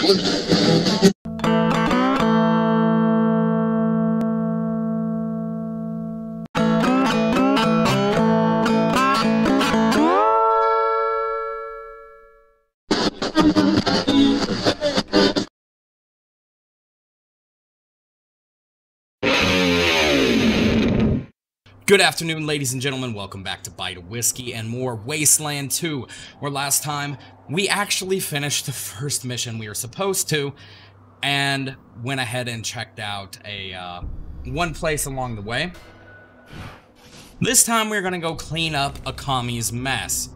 clue. Good afternoon, ladies and gentlemen. Welcome back to Bite of Whiskey and more Wasteland 2, where last time we actually finished the first mission we were supposed to and went ahead and checked out a one place along the way. This time we're going to go clean up a commie's mess.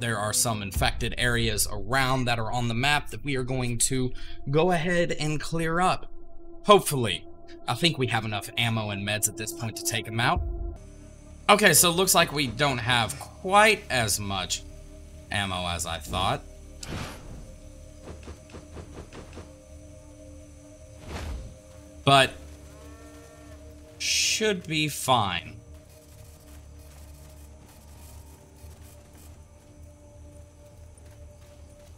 There are some infected areas around that are on the map that we are going to go ahead and clear up, hopefully. I think we have enough ammo and meds at this point to take them out. Okay, so it looks like we don't have quite as much ammo as I thought. But should be fine.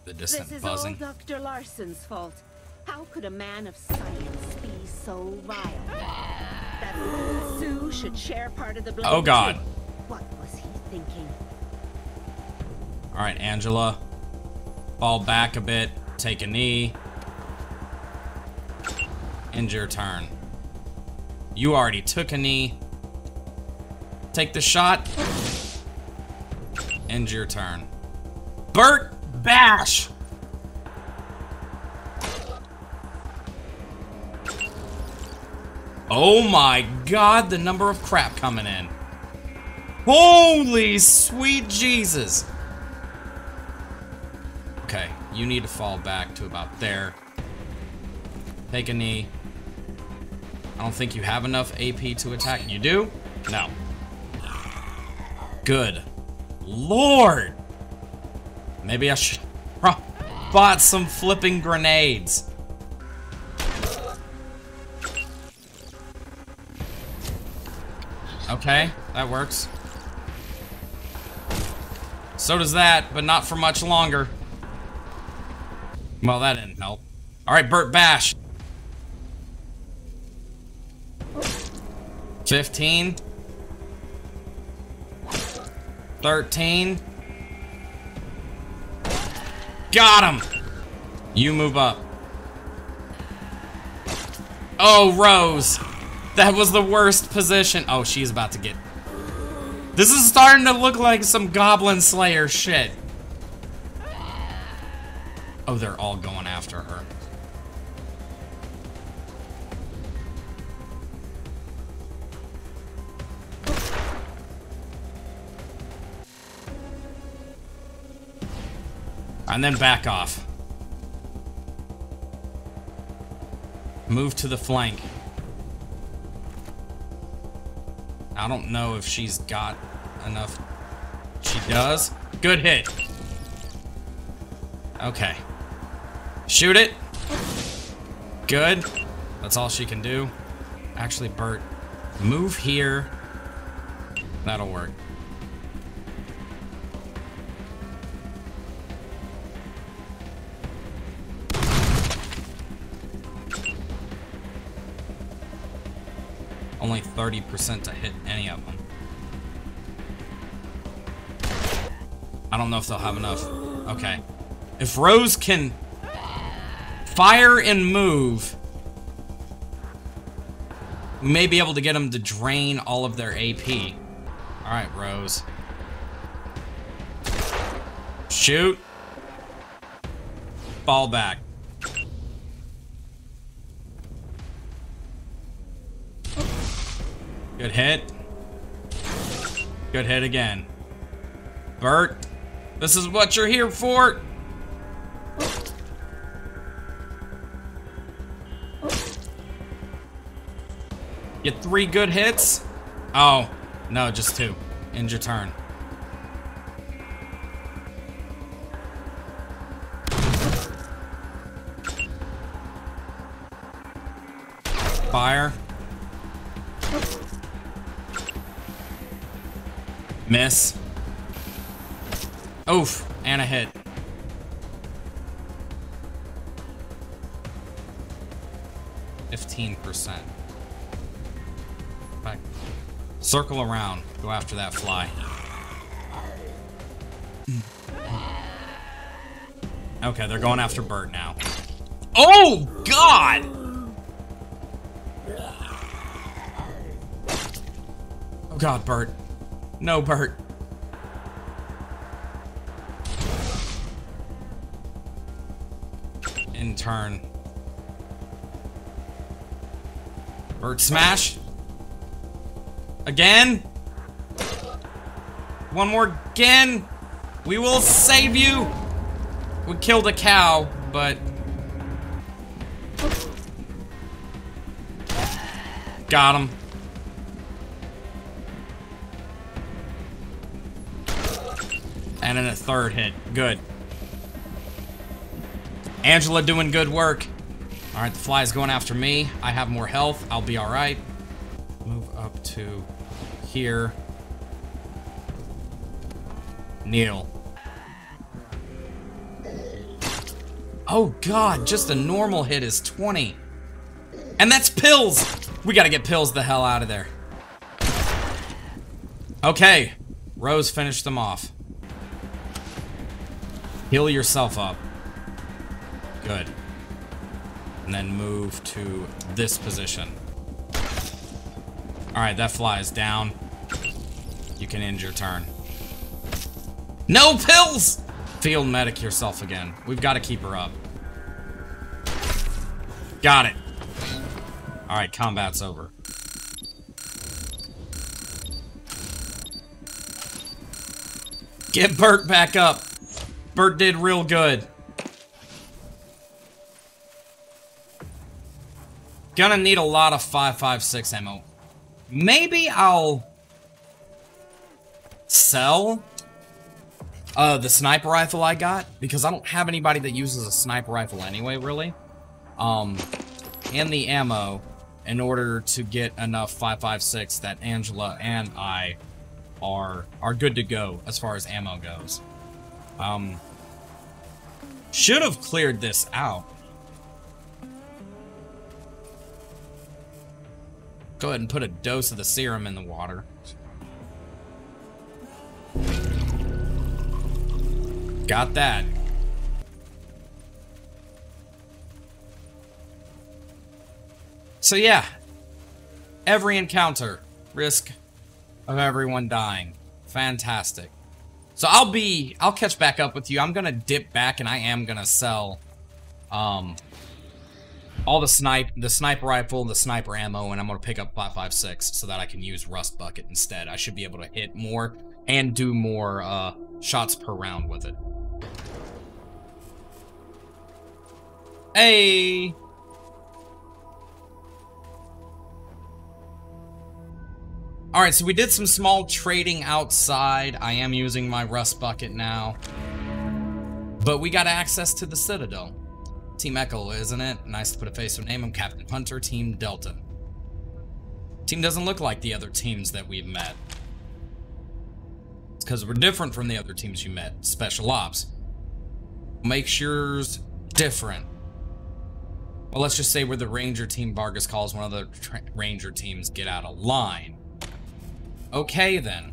The distant buzzing. This is all Dr. Larson's fault. How could a man of science be so vile? That Sue should share part of the blame. Oh God! What was he thinking? All right, Angela, fall back a bit, take a knee. End your turn. You already took a knee. Take the shot. End your turn. Bert, bash. Oh my God, the number of crap coming in. Holy sweet Jesus. Okay, you need to fall back to about there. Take a knee. I don't think you have enough AP to attack. You do? No. Good Lord. Maybe I should have bought some flipping grenades. Okay, that works. So does that, but not for much longer. Well, that didn't help. All right, Bert, bash. 15. 13. Got him. You move up. Oh, Rose. That was the worst position. Oh, she's about to get... This is starting to look like some Goblin Slayer shit. Oh, they're all going after her. And then back off. Move to the flank. I don't know if she's got enough. She does. Good hit. Okay. Shoot it. Good. That's all she can do. Actually, Bert, move here. That'll work. Only 30% to hit any of them. I don't know if they'll have enough. Okay. If Rose can fire and move, we may be able to get them to drain all of their AP. All right, Rose. Shoot. Fall back. Good hit. Good hit again. Bert, this is what you're here for. Get 3 good hits. Oh, no, just 2. End your turn. Fire. Miss. Oof, and a hit. 15%. Right. Circle around. Go after that fly. Okay, they're going after Bert now. Oh, God! Oh, God, Bert. No, Bert. In turn. Bert smash. Again. One more again. We will save you. We killed a cow, but... Got him. And then a third hit. Good. Angela doing good work. All right, the fly is going after me. I have more health. I'll be all right. Move up to here. Kneel. Oh, God, just a normal hit is 20. And that's pills. We got to get pills the hell out of there. Okay. Rose finished them off. Heal yourself up. Good. And then move to this position. All right, that fly is down. You can end your turn. No pills! Field medic yourself again. We've got to keep her up. Got it. All right, combat's over. Get Bert back up. Bert did real good. Gonna need a lot of 5.56 ammo. Maybe I'll sell the sniper rifle I got, because I don't have anybody that uses a sniper rifle anyway, really. And the ammo in order to get enough 5.56 that Angela and I are good to go as far as ammo goes. Should have cleared this out. Go ahead and put a dose of the serum in the water. Got that. So yeah, every encounter, risk of everyone dying. Fantastic. So I'll catch back up with you. I'm gonna dip back and I am gonna sell all the sniper rifle, the sniper ammo, and I'm gonna pick up 5.56 so that I can use Rust Bucket instead. I should be able to hit more and do more shots per round with it. Hey! Alright, so we did some small trading outside. I am using my Rust Bucket now. But we got access to the Citadel. Team Echo, isn't it? Nice to put a face to a name. I'm Captain Punter, Team Delta. Team doesn't look like the other teams that we've met. It's because we're different from the other teams you met. Special Ops. Makes yours different. Well, let's just say we're the Ranger team Vargas calls. One of the Ranger teams get out of line. Okay, then.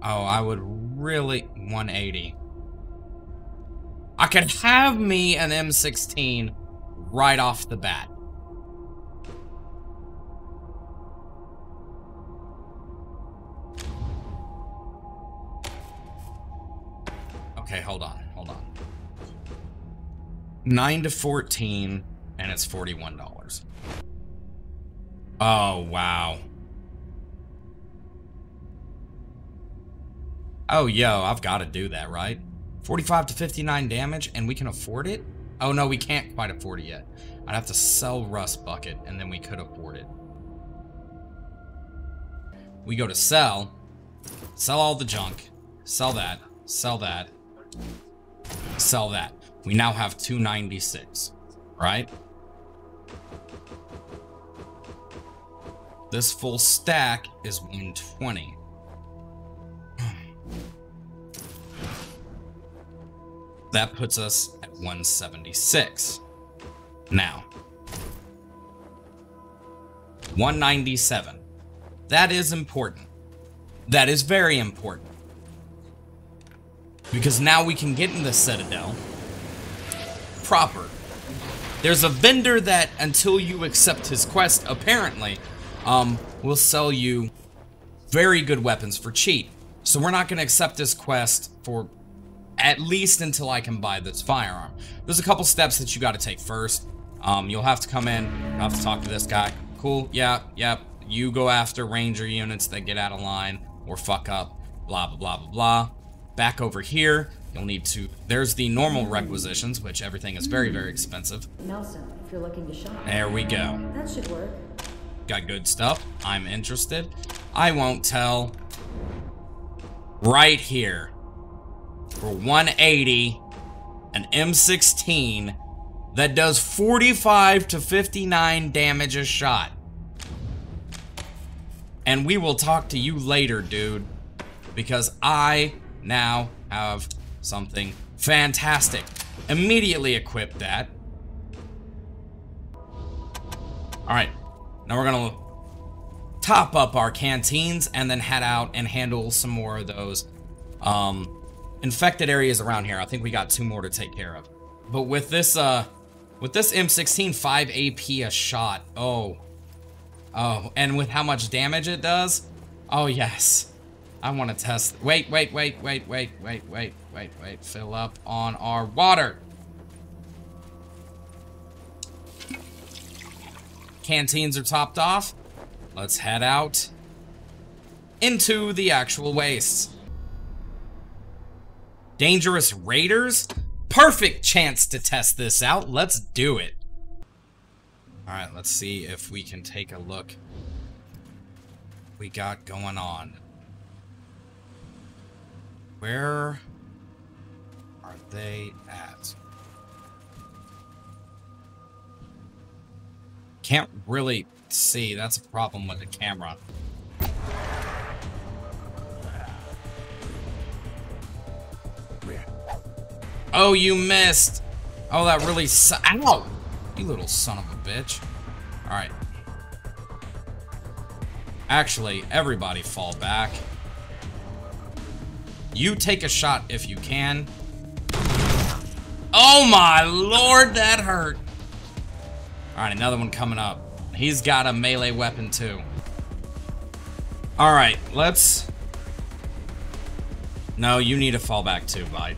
Oh, I would really... 180. I could have me an M16 right off the bat. Okay, hold on. 9 to 14, and it's $41. Oh, wow. Oh, yo, I've got to do that, right? 45 to 59 damage, and we can afford it? Oh, no, we can't quite afford it yet. I'd have to sell Rust Bucket, and then we could afford it. We go to sell. Sell all the junk. Sell that. Sell that. Sell that. We now have 296, right? This full stack is 120. That puts us at 176. Now, 197. That is important. That is very important. Because now we can get in the Citadel proper. There's a vendor that, until you accept his quest, apparently, will sell you very good weapons for cheap. So we're not going to accept this quest for at least until I can buy this firearm. There's a couple steps that you got to take first. You'll have to come in, you'll have to talk to this guy. Cool, yeah, yep. Yeah. You go after Ranger units that get out of line or fuck up, blah, blah, blah, blah, blah. Back over here, you'll need to, there's the normal requisitions, which everything is very, very expensive. Nelson, if you're looking to shop. There we go. That should work. Got good stuff. I'm interested. I won't tell. Right here. For 180, an M16 that does 45 to 59 damage a shot. And we will talk to you later, dude, because I now have something fantastic. Immediately equip that. Alright, now we're gonna top up our canteens and then head out and handle some more of those infected areas around here. I think we got two more to take care of. But with this M16, 5 AP a shot. Oh. Oh, and with how much damage it does? Oh, yes. I want to test. Wait. Fill up on our water. Canteens are topped off. Let's head out into the actual wastes. Dangerous raiders? Perfect chance to test this out. Let's do it. All right, let's see if we can take a look. We got going on. Where are they at? Can't really see. That's a problem with the camera. Oh, you missed. Oh, that really sucks. Ow! You little son of a bitch. All right. Actually, everybody fall back. You take a shot if you can. Oh my lord, that hurt. Alright, another one coming up. He's got a melee weapon too. Alright, let's... No, you need to fall back too, bud.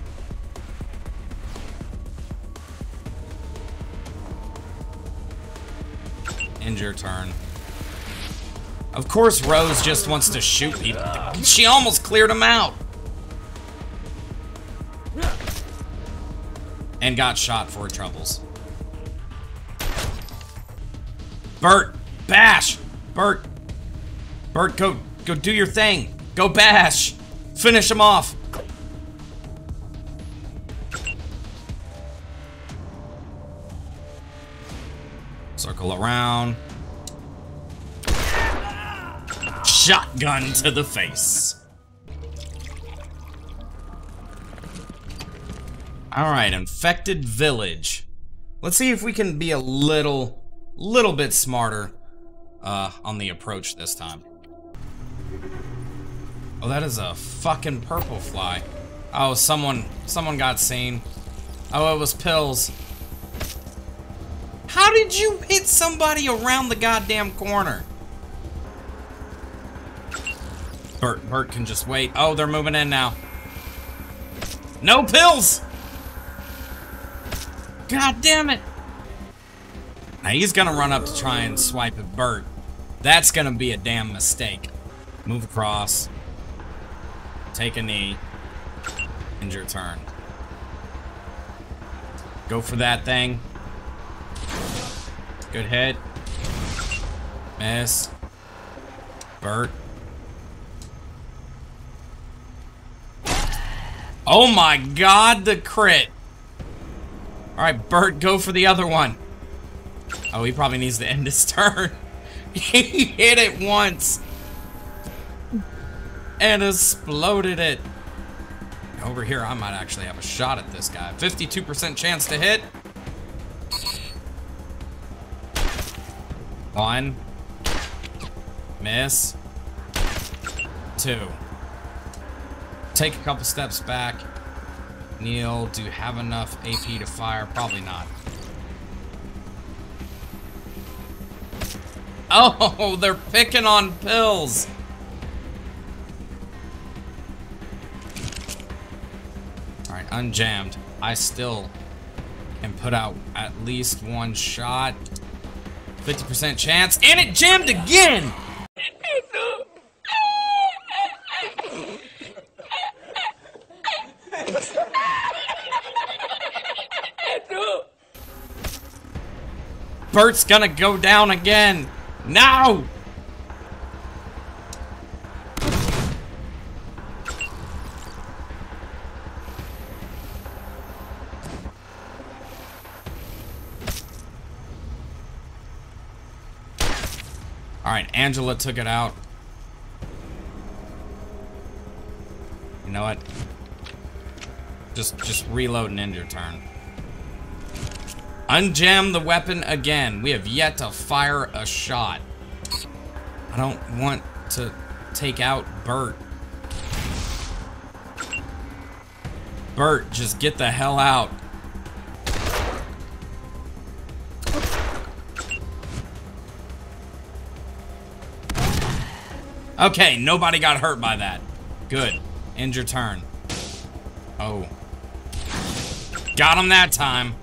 End your turn. Of course, Rose just wants to shoot people. She almost cleared him out. And got shot for her troubles. Bert, bash! Bert! Bert, go do your thing! Go bash! Finish him off! Circle around. Shotgun to the face. Alright, infected village. Let's see if we can be a little bit smarter on the approach this time. Oh, that is a fucking purple fly. Oh, someone got seen. Oh, it was Pills. How did you hit somebody around the goddamn corner? Bert can just wait. Oh, they're moving in now. No, Pills! God damn it! Now he's gonna run up to try and swipe at Bert. That's gonna be a damn mistake. Move across. Take a knee. End your turn. Go for that thing. Good hit. Miss. Bert. Oh my god, the crit! Alright, Bert, go for the other one. Oh, he probably needs to end his turn. He hit it once. And exploded it. over here, I might actually have a shot at this guy. 52% chance to hit. One. Miss. Two. Take a couple steps back. Kneel. Do you have enough AP to fire? Probably not. Oh, they're picking on pills. All right, unjammed. I still can put out at least one shot. 50% chance, and it jammed again! Bert's gonna go down again. No! Alright, Angela took it out. You know what? Just reload and end your turn. Unjam the weapon again. We have yet to fire a shot. I don't want to take out Bert. Bert, just get the hell out. Okay, nobody got hurt by that. Good. End your turn. Oh. Got him that time.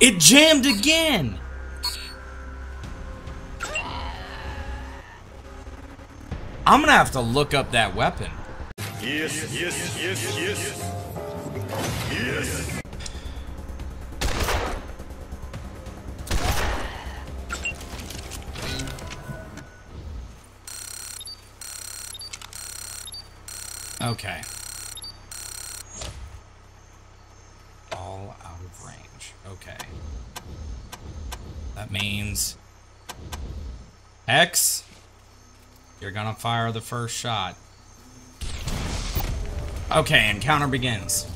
It jammed again! I'm gonna have to look up that weapon. Yes, yes, yes, yes. Yes. Okay. All out of range. Okay. That means X, you're gonna fire the first shot. Okay, encounter begins.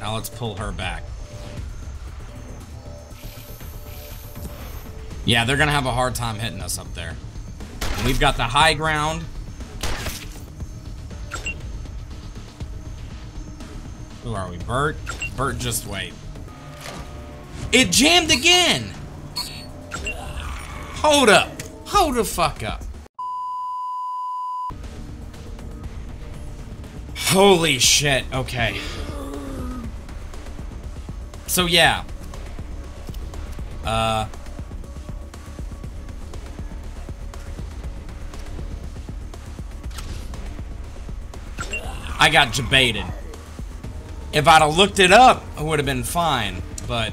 Now let's pull her back. Yeah, they're gonna have a hard time hitting us up there. And we've got the high ground. Who are we, Bert? Bert, just wait. It jammed again! Hold up! Hold the fuck up. Holy shit, okay. So yeah. I got jebaited. If I'd have looked it up, it would have been fine, but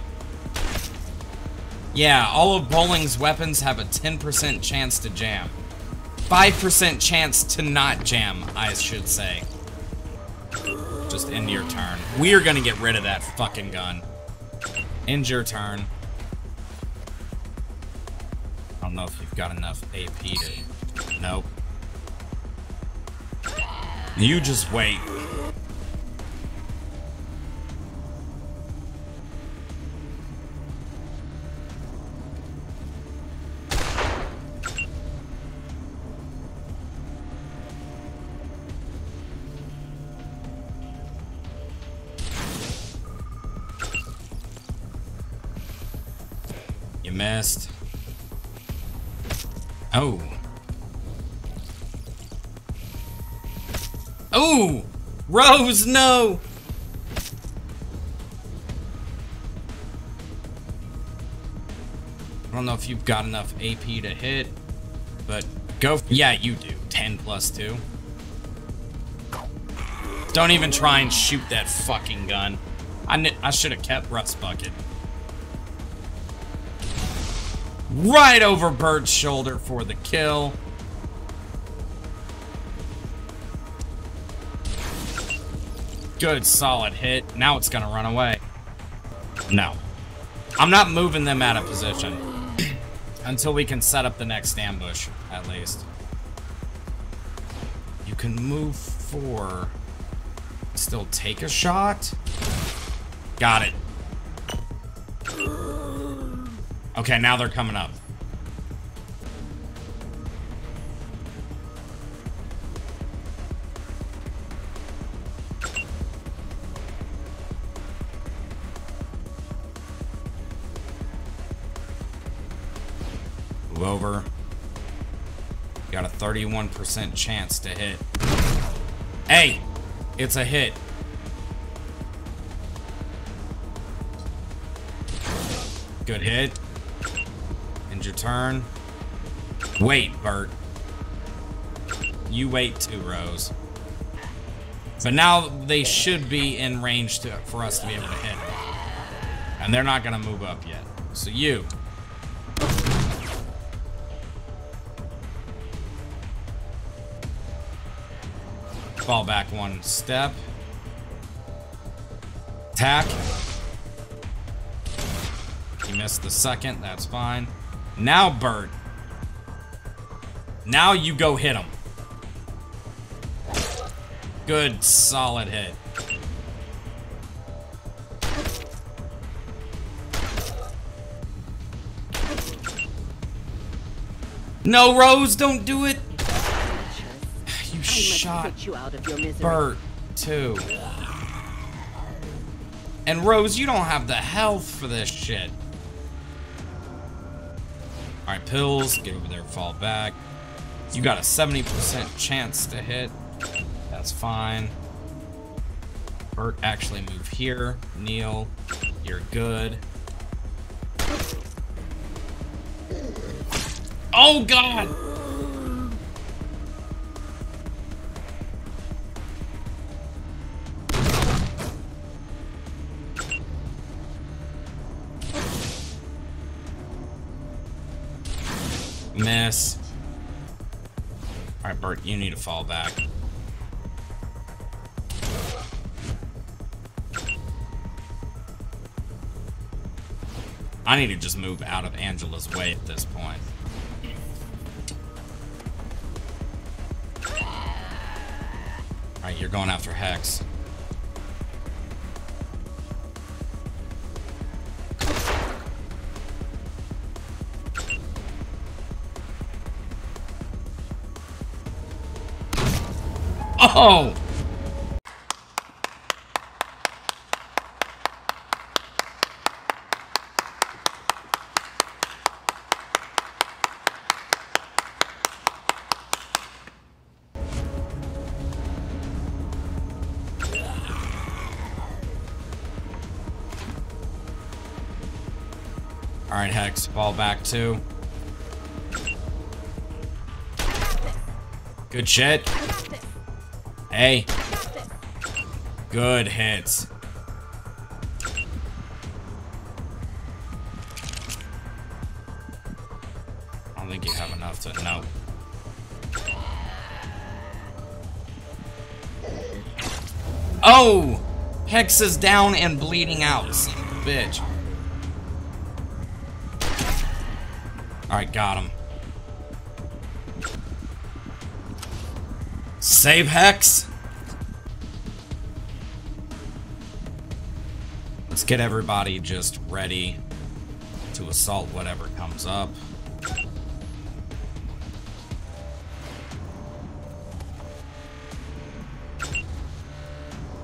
yeah, all of Bowling's weapons have a 10% chance to jam. 5% chance to not jam, I should say. Just end your turn. We're gonna get rid of that fucking gun. End your turn. I don't know if you've got enough AP to... Nope. You just wait. Missed. Oh. Oh! Rose, no! I don't know if you've got enough AP to hit, but go. Yeah, you do. 10 plus 2. Don't even try and shoot that fucking gun. I should have kept Rust Bucket. Right over Bert's shoulder for the kill. Good solid hit. Now it's gonna run away. No. I'm not moving them out of position. Until we can set up the next ambush, at least. You can move four. Still take a shot? Got it. Okay, now they're coming up. Move over. Got a 31% chance to hit. Hey! It's a hit. Good hit. End your turn. Wait, Bert. You wait 2 rows. But now they should be in range for us to be able to hit them. And they're not going to move up yet. So you... fall back 1 step. Attack. You missed the second. That's fine. Now, Bert. Now you go hit him. Good, solid hit. No, Rose, don't do it. Shot you out of your misery. Bert, too. And Rose, you don't have the health for this shit. Alright, pills. Get over there, fall back. You got a 70% chance to hit. That's fine. Bert, actually move here. Kneel. You're good. Oh, God! Miss. Alright, Bert, you need to fall back. I need to just move out of Angela's way at this point. Alright, you're going after Hex. Oh! All right, Hex, fall back too. Good shit. Hey. Good hits. I don't think you have enough to... No. Oh! Hex is down and bleeding out. Son of a bitch. Alright, got him. Save Hex. Let's get everybody just ready to assault whatever comes up.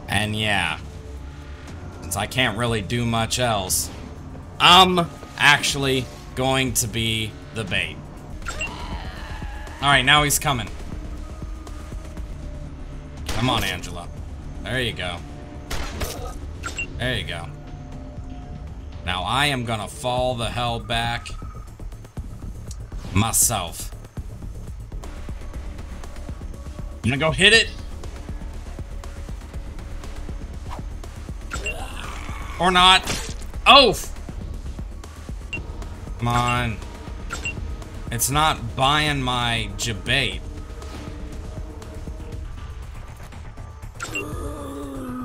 And yeah, since I can't really do much else, I'm actually going to be the bait. Alright, now he's coming. Come on, Angela. There you go. There you go. Now I am gonna fall the hell back myself. I'm gonna go hit it. Or not. Oh! Come on. It's not buying my jabate.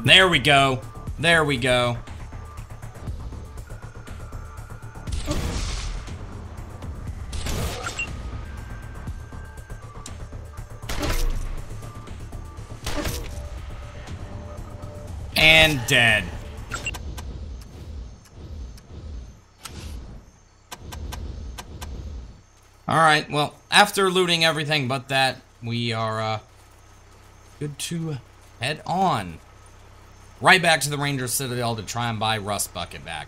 There we go. There we go. and dead. Alright, well, after looting everything but that, we are good to head on. Right back to the Ranger Citadel to try and buy Rust Bucket back.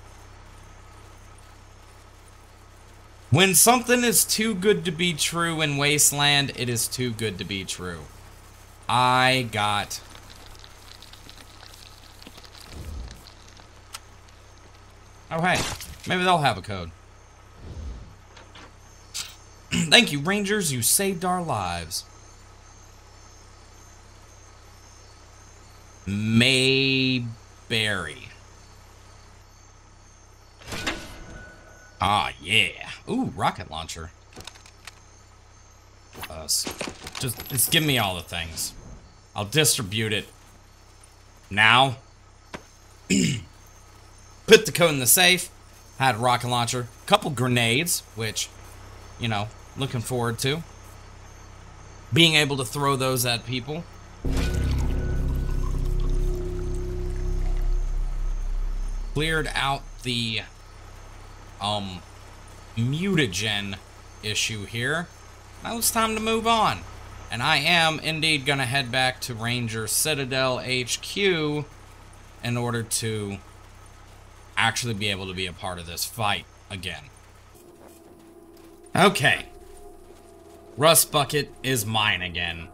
When something is too good to be true in Wasteland, it is too good to be true. I got oh, hey. Maybe they'll have a code. Thank you, Rangers. You saved our lives. Mayberry. Ah, yeah. Ooh, rocket launcher. Just give me all the things. I'll distribute it. Now. Put the code in the safe. Had a rocket launcher. Couple grenades, which, you know, looking forward to. Being able to throw those at people. Cleared out the mutagen issue here. Now it's time to move on. And I am indeed going to head back to Ranger Citadel HQ in order to actually be able to be a part of this fight again. Okay. Rust Bucket is mine again.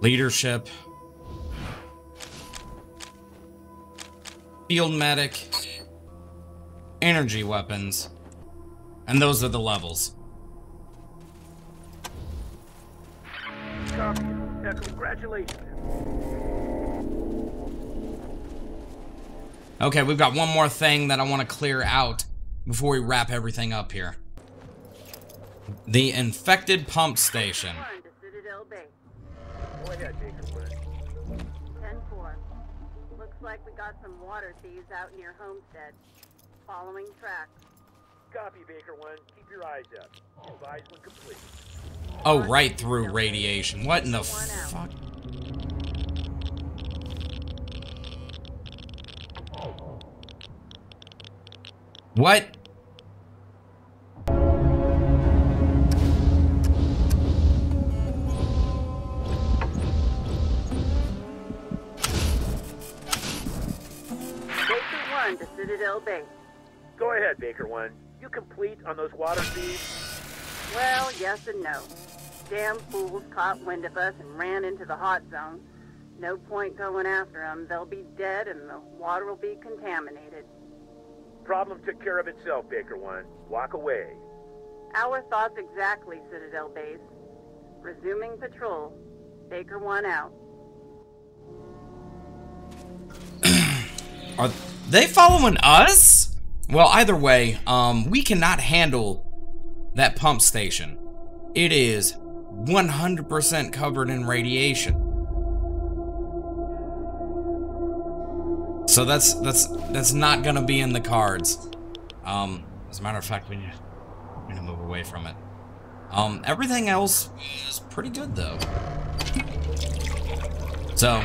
Leadership. Field Medic. Energy Weapons. And those are the levels. Copy. Yeah, congratulations. Okay, we've got one more thing that I want to clear out before we wrap everything up here. The infected pump station. Go ahead, Baker. 10-4. Looks like we got some water thieves out near Homestead. Following tracks. Copy, Baker One. Keep your eyes up. Advise when complete. Oh, right through radiation. What in the fuck? What? Baker One to Citadel Base. Go ahead, Baker One. You complete on those water feeds? Well, yes and no. Damn fools caught wind of us and ran into the hot zone. No point going after them. They'll be dead and the water will be contaminated. Problem took care of itself, Baker One. Walk away. Our thoughts exactly, Citadel Base. Resuming patrol. Baker One out. Are they following us? Well, either way, we cannot handle that pump station. It is 100% covered in radiation. So that's not gonna be in the cards. As a matter of fact, we need to move away from it. Everything else is pretty good though. So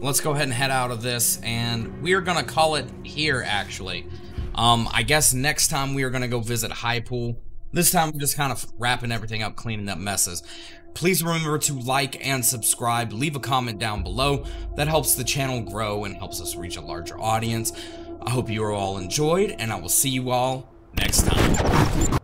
let's go ahead and head out of this, and we're gonna call it here actually. I guess next time we are gonna go visit High Pool. This time I'm just kind of wrapping everything up, cleaning up messes. Please remember to like and subscribe. Leave a comment down below. That helps the channel grow and helps us reach a larger audience. I hope you all enjoyed, and I will see you all next time.